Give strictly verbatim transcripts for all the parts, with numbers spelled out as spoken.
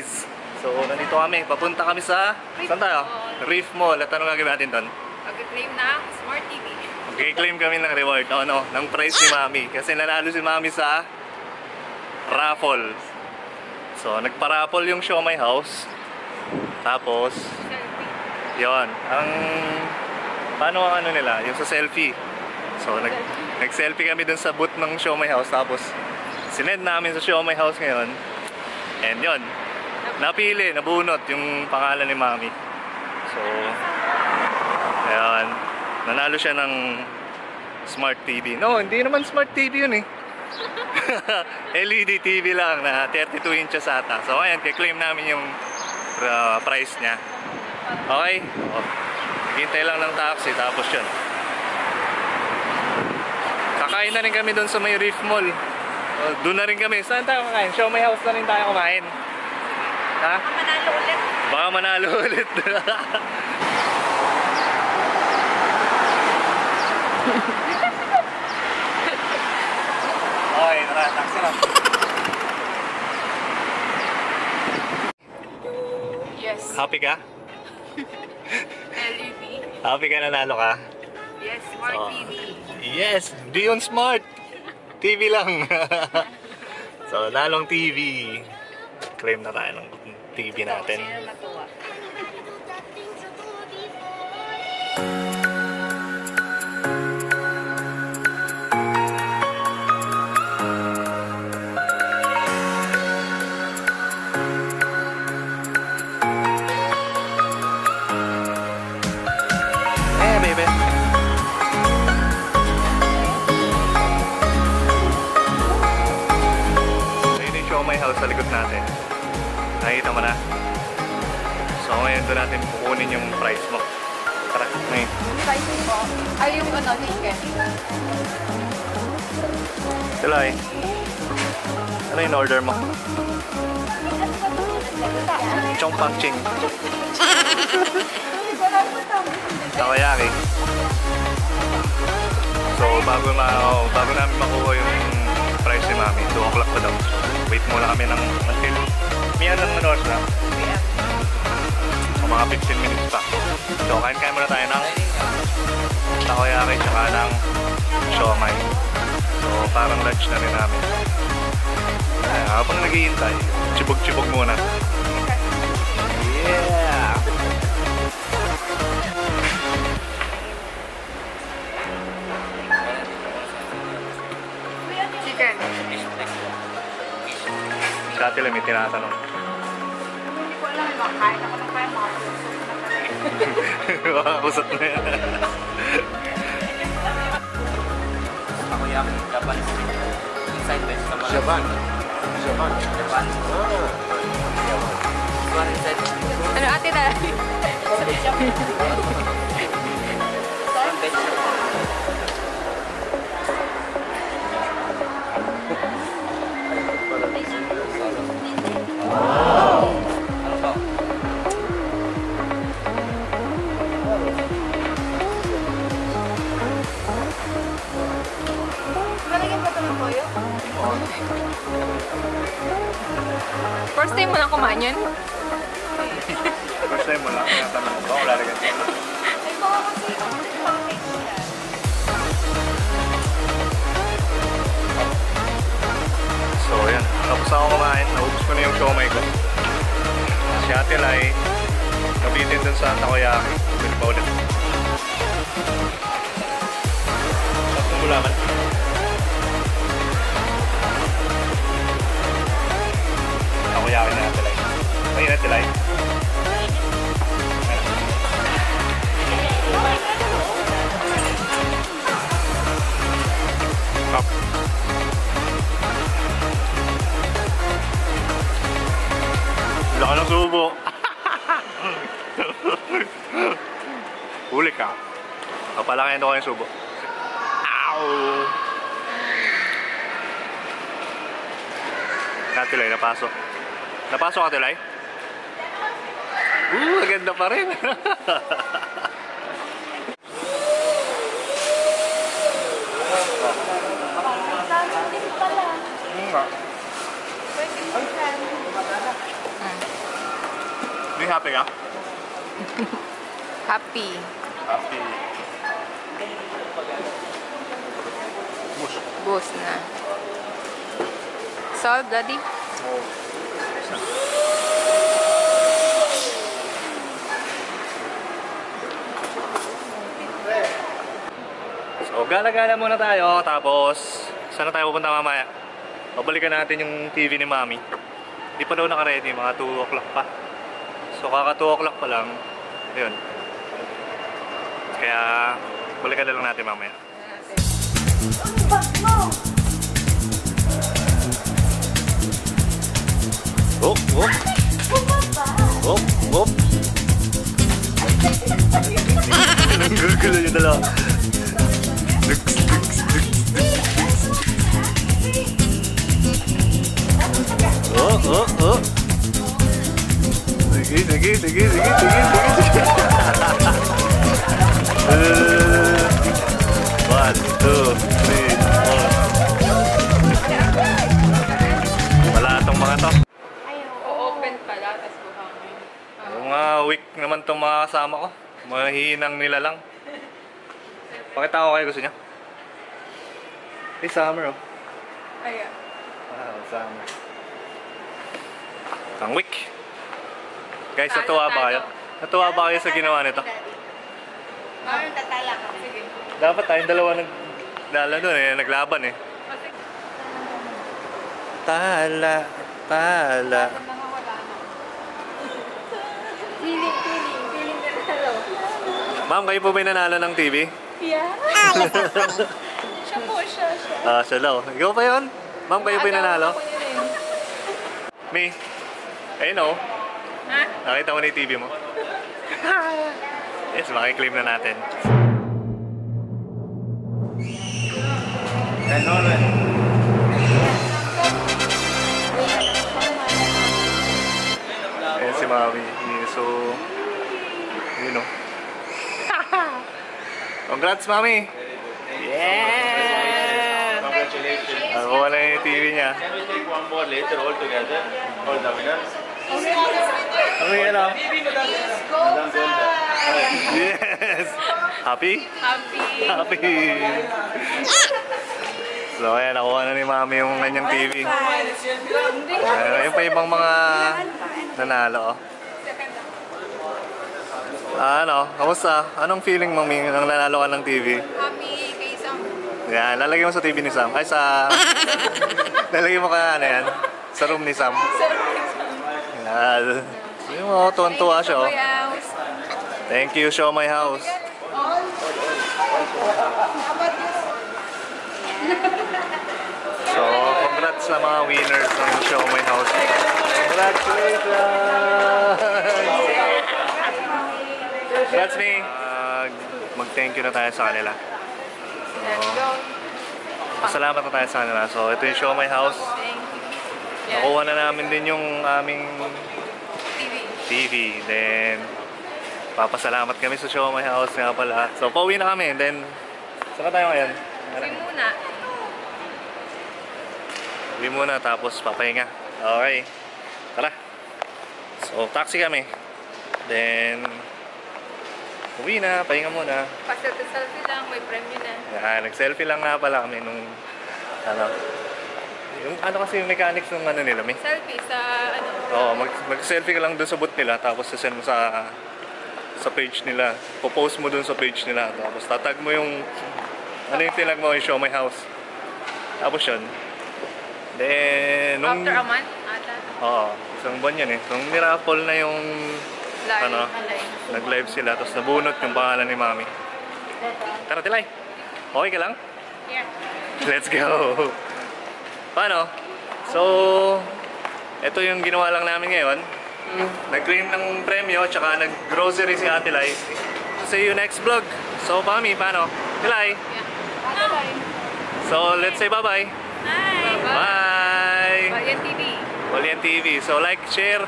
guys. So, nandito kami. Papunta kami sa... Saan tayo? Reef Mall. At tanong agad natin doon. Mag-claim ng Smart T V. Mag-claim kami ng reward. O no, ng prize ni Mami. Kasi nanalo si Mami sa... Raffles. So, nagpa-raffle yung Siomai House. Tapos... Yon. Ang... Paano ang ano nila? Yung sa selfie. So, nag, nag-selfie kami dun sa booth ng Siomai House. Tapos, sinend namin sa Siomai House ngayon. And yon. Napili, nabunot yung pangalan ni Mami. So, ayan. Nanalo siya ng Smart T V. No, hindi naman Smart T V yun eh. L E D T V lang na thirty-two inches ata. So, ayan, kiklaim namin yung uh, price niya. Okay? O, hintay lang ng taxi, tapos yun. Kakain na rin kami doon sa may Reef Mall. O, doon na rin kami. Saan tayo kakain? Siomai House na rin tayo kumain. Ha? Baka manalo ulit. Baka manalo ulit. Okay, tara, taxi na. Yes. Happy ka? L E V. Happy ka, nanalo ka? Yes, Smart so, T V. Yes, Dion Smart. T V lang. So, nalong T V. Claim na tayo ng T V natin. Hey, baby. Sa likod natin. Nakikita mo na. So ngayon doon natin pukunin yung price mo. Tara, ngayon. Yung price mo? Ay, yung ano, ticket. Hello, eh. Ano yung order mo? Chong Pak Ching. Takoyaki. So, bago, na, oh, bago namin makuha yung price ni Mami, two o'clock pa daw. Wait muna kami ng until may ano na oras na? So, mga fifteen minutes pa. So, kain-kain muna tayo ng takoyaki tsaka ng siomai. So, parang lunch na rin namin. Kaya habang naghihintay, chibog-chibog muna. Yeah! Chicken. Dati lang may tinatanong. Hindi ko alam, makakain ako ng kaya mga pusot na talaga. Mga pusot na yan. Ako yung Japan. Inside best sa mga... Japan? Japan? Japan. Japan inside. Ano ate na? Sabi Japan. Inside best sa mga... First time mo lang kumain yun? First time mo lang, kinatanong ko ba? Wala rin kasi. Ay, baka kasi ako yung package niya. So, yan. Tapos ako kumain. Naubos ko na yung siomai ko. Si Ate Lai, nabitin dun sa takoyaki. Pwede pa ulit. Tapos ng bulaman. Takoyaki na natin lang. Ayun natin lang. Stop. Laka ng subo. Huli ka. Kapalakayan ko kayong subo. Ow! Natin lang, napasok. Napasok ka, Tilay? Uh, ganda pa rin. Ang dami din pala. Pwede mo Ini H P kah? Happy. Happy. Bus. Bus, nah. So, jadi. Oh. So, gala-gala muna tayo. Tapos, sana tayo pupunta mamaya? Babalikan natin yung T V ni Mami. Di pa daw naka-ready. Mga two o'clock pa. So, kaka two o'clock pa lang. Ayun. Kaya, balikan na lang natin mamaya. Oh, oh. Oh, oh. Nanggagala yung dalawa. Looks, looks, looks, looks. Oh, oh, oh. Sige, sige, sige, sige, sige, sige. One, two, three, four. Wala itong mga to. O-open pala, tas buhangin. Mga weak naman itong mga kasama ko. Mahihinang nila lang. Pakita ko kayo gusto niya. It's summer oh. Ayan. Wow, summer. Ang weak. Guys, natuwa ba kayo? Natuwa ba kayo sa ginawa nito? Maroon tatala ka. Sige. Dapat tayong dalawa nagdala doon eh. Naglaban eh. Tala. Tala. Feeling, feeling. Feeling na natalo. Ma'am, kayo po ba yung nanalo ng T V? Yeah. Siya po, siya, siya. Ah, siya daw. Ikaw pa yun? Ma'am, kayo po yung nanalo? Ako yun eh. Me, I know. Ha? Nakita mo na yung T V mo? Yes, makiklaim na natin. Hello, Len. Ayan si Mami. So, you know. Congrats, Mami! Yeah! Congratulations. Nakuha na yung T V niya. Can we take one more later all together? All the winners? Okay, hello. Yes! Happy? Happy! Happy! So ayan, nakuha na ni Mami yung kanyang T V. Ayan pa ibang mga nanalo. Ano? Kamusta? Anong feeling mo nang nanalo ka ng T V? Happy kay Sam. Ayan, lalagyan mo sa T V ni Sam. Ay sa... Lalagyan mo ka ano yan? Sa room ni Sam. Sa room ni Sam. Ayan. Yung mga tuwan-tuwa siya oh. Thank you, Siomai House. So, congrats sa mga winners ng Siomai House. Congratulations! That's me. Uh, Mag-thank you na tayo sa kanila. So, salamat na tayo sa kanila. So, ito yung Siomai House. Nakuha na namin din yung aming T V. Then, papasalamat kami sa Siomai House nga pala. So, pauwi na kami. Then, saan tayo ngayon? Uwi muna. Uwi muna, tapos papahinga. Okay. Tara. So, taxi kami. Then, uwi na. Pahinga muna. Pasat-selfie lang. May premium na. Ah, nag-selfie lang nga pala kami nung, ano, yung ano kasi yung mechanics nung ano nila, may? Selfie sa, ano? Oo, mag-selfie ka lang dun sa booth nila. Tapos, sasend mo sa, sa page nila. Popost mo dun sa page nila. Tapos tatag mo yung ano yung tinag mo yung Siomai House. Tapos yun. Then, nung... After a month? Oo. Isang buwan yun eh. Nung ni-raffle na yung live, ano, nag-live sila. Tapos nabunot yung pangalan ni Mami. Tara, Tilay. Okay ka lang? Yeah. Let's go. Paano? So, ito yung ginawa lang namin ngayon. Nag-claim ng premyo, tsaka nag-grocery si Ate Lai. See you next vlog. So, Mami, paano? Ate Lai? Yeah. Bye. So, let's say bye-bye. Bye. Bye. ValienTV. ValienTV. So, like, share,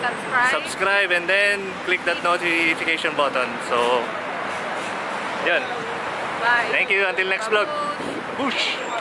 subscribe. subscribe, and then click that notification button. So, yun. Bye. Thank you. Until next vlog. Boosh!